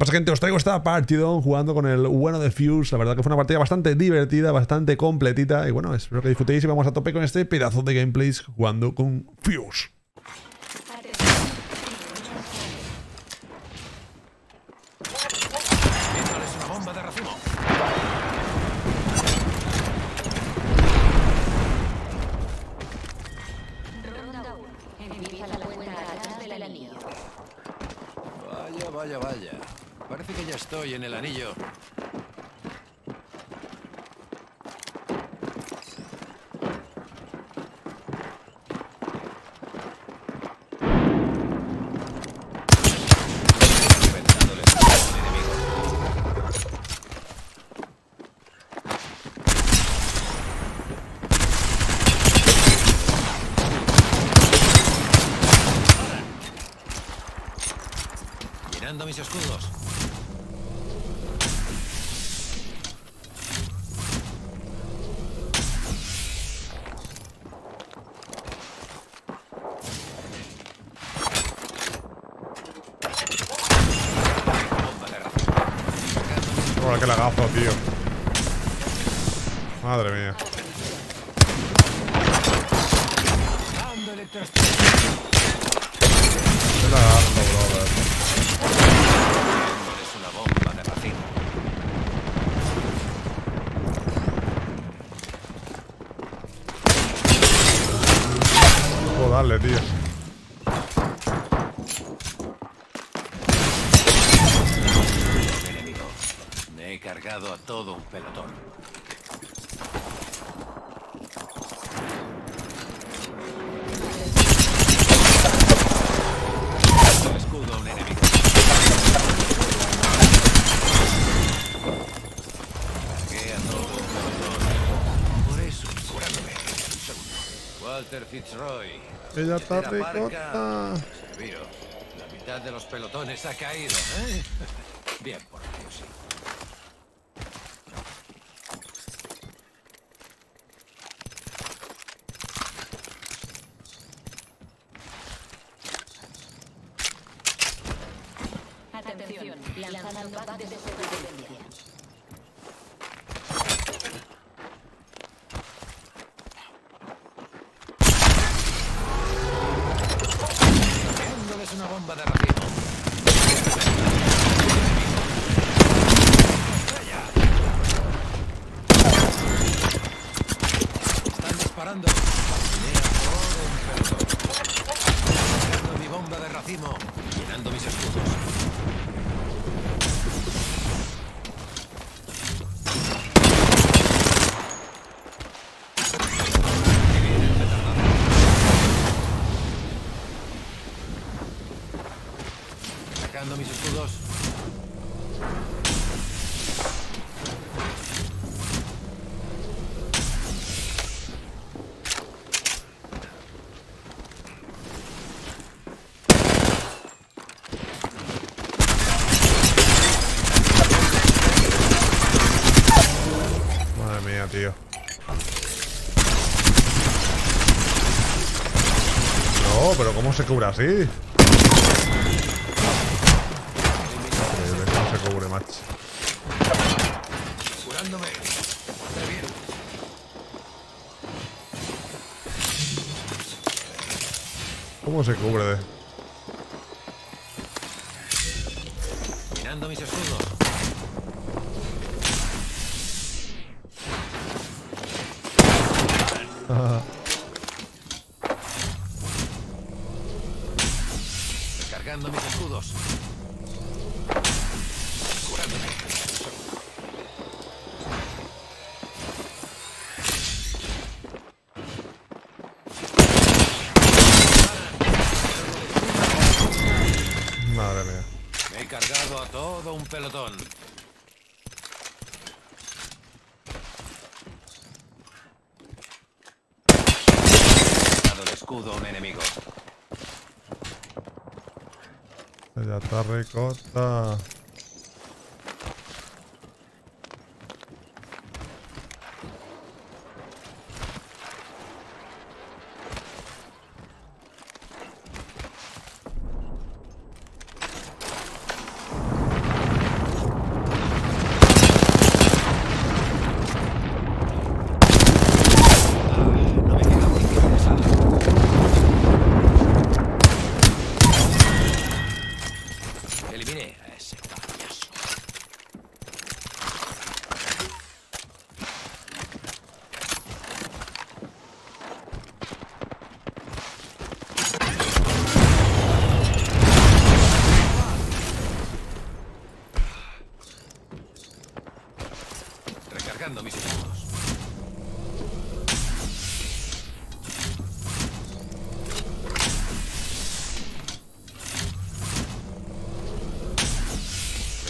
Pues gente, os traigo esta partidón jugando con el bueno de Fuse. La verdad que fue una partida bastante divertida, bastante completita. Y bueno, espero que disfrutéis y vamos a tope con este pedazo de gameplays jugando con Fuse. Vaya, vaya. Parece que ya estoy en el anillo. Mis escudos. Ahora que la gafa, tío. Madre mía. La gafa, brother. Dale, tío. Me he cargado a todo un pelotón. Fitzroy. Ella está ricota. Severo, la mitad de los pelotones ha caído, ¿eh? Bien por Fuse. Atención, lanzando pack de supervivencia. Una bomba de racimo. Están disparando. Llenando mi bomba de racimo. Llenando mis escudos. Mis escudos. Madre mía, tío. No, pero ¿cómo se cubre así? Curándome. Está bien. ¿Cómo se cubre de? Mirando mis escudos. Recargando mis escudos. Madre mía. Me he cargado a todo un pelotón. He dado el escudo a un enemigo. Ya está ricota.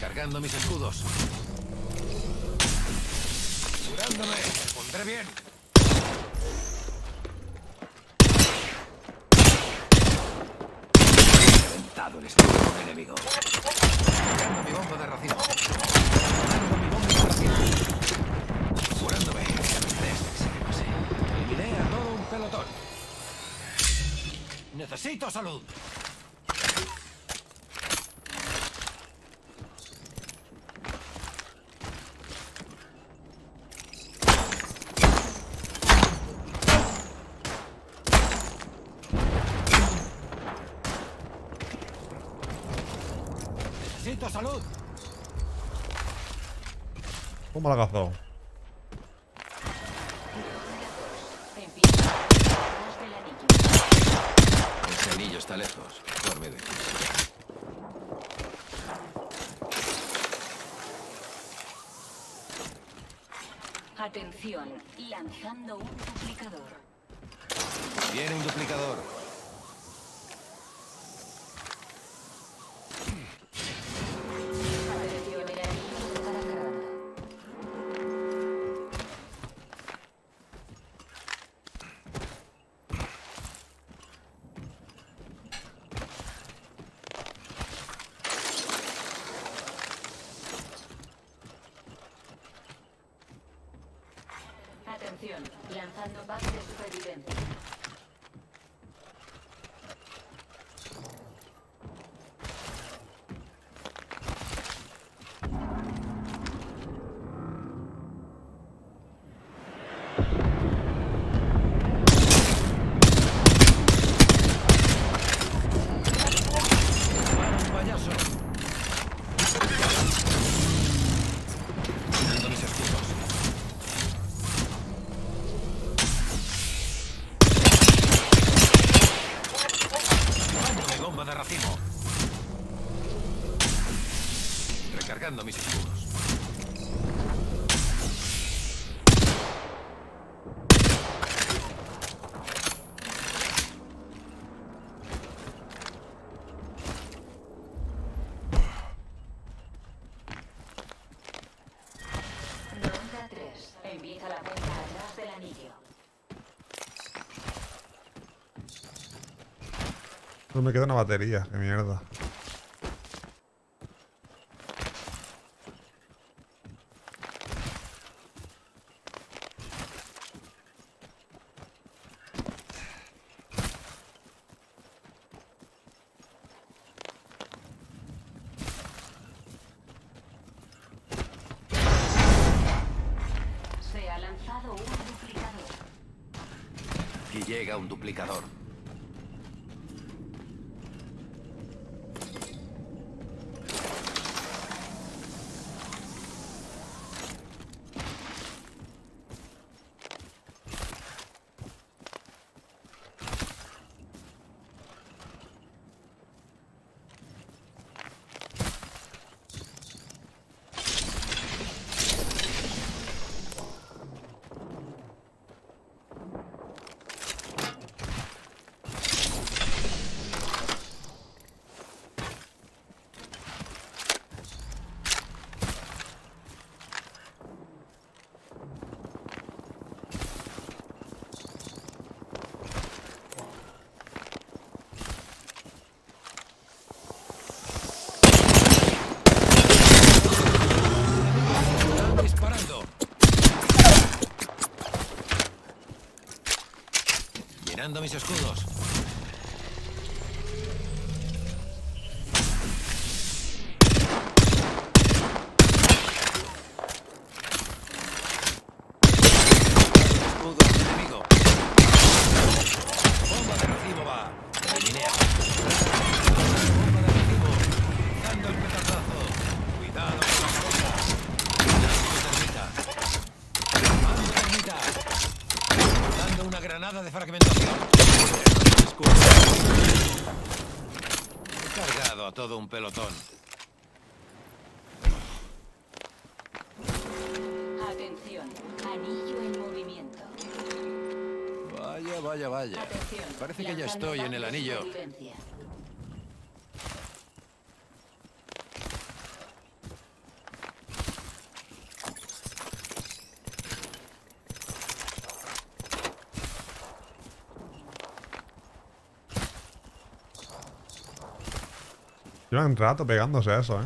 Cargando mis escudos. Curándome, me pondré bien. He reventado el escudo enemigo. Cargando mi bombo de racimo. Cargando mi bombo de racimo. Curándome, desde que se me pase. Eliminé a todo un pelotón. Necesito salud. Necesito salud. ¿Cómo la ha cazado? Ese anillo está lejos. Duerme de aquí. Atención, lanzando un duplicador. Viene un duplicador. Lanzando pack de supervivencia. Cargando mis escudos. Ronda 3. Empieza la cuenta atrás del anillo. No me queda una batería, qué mierda. Y llega un duplicador. Llenando mis escudos. Bomba de recibo va. Eliminea. Bomba de recibo. Dando el petazo. Granada de fragmentación. He cargado a todo un pelotón. Atención, anillo en movimiento. Vaya, vaya, vaya. Atención, parece que ya estoy en el anillo. Llevan rato pegándose a eso, ¿eh?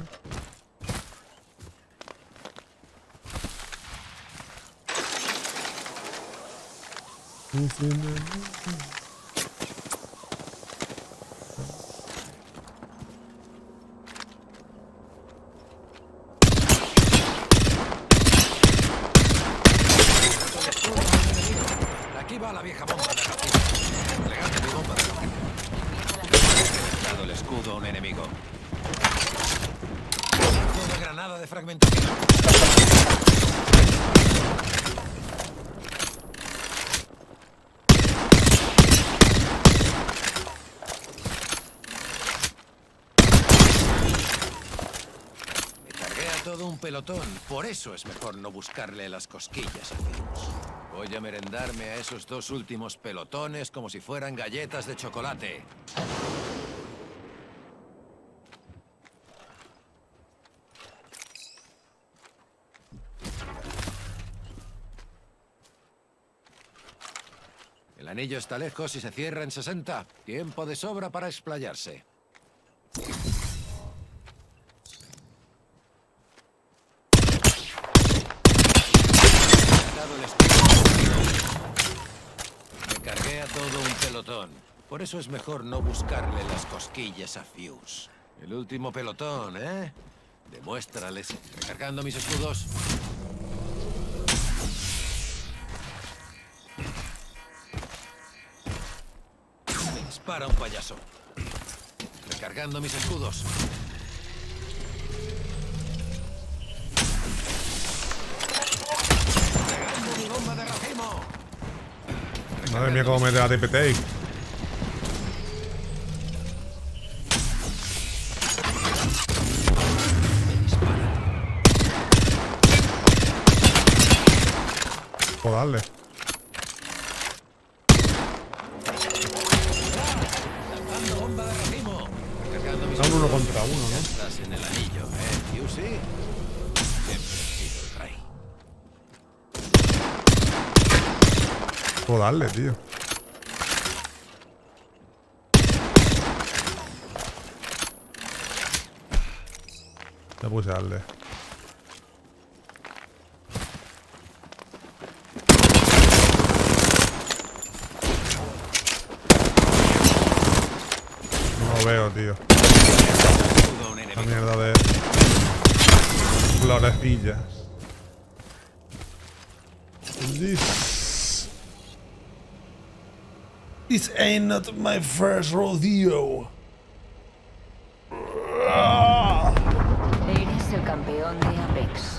Aquí va la vieja bomba de captura. Entregate tu bomba de captura. El escudo a un enemigo. Una granada de fragmentación. Me cargué a todo un pelotón. Por eso es mejor no buscarle las cosquillas a Fuse. Voy a merendarme a esos dos últimos pelotones como si fueran galletas de chocolate. El anillo está lejos y se cierra en 60. Tiempo de sobra para explayarse. Me cargué a todo un pelotón. Por eso es mejor no buscarle las cosquillas a Fuse. El último pelotón, ¿eh? Demuéstrales. Recargando mis escudos. Para un payaso. Recargando mis escudos. Recargando mi bomba de racimo. Madre mía, cómo me da TPT. Puedo darle. Están uno contra uno, ¿no? Estás en el anillo, ¿eh? Fuse. Siempre he sido el rey. Puedo darle, tío. Ya puse a darle. No lo veo, tío. Esa mierda de florecillas. This ain't not my first rodeo. Eres el campeón de Apex.